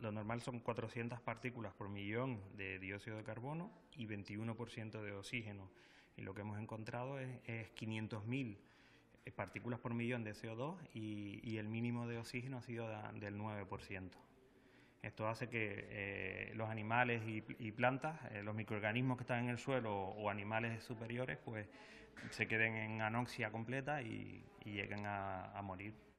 Lo normal son 400 partículas por millón de dióxido de carbono y 21% de oxígeno. Y lo que hemos encontrado es 500.000 partículas por millón de CO2 y el mínimo de oxígeno ha sido del 9%. Esto hace que los animales y plantas, los microorganismos que están en el suelo o animales superiores, pues se queden en anoxia completa y lleguen a morir.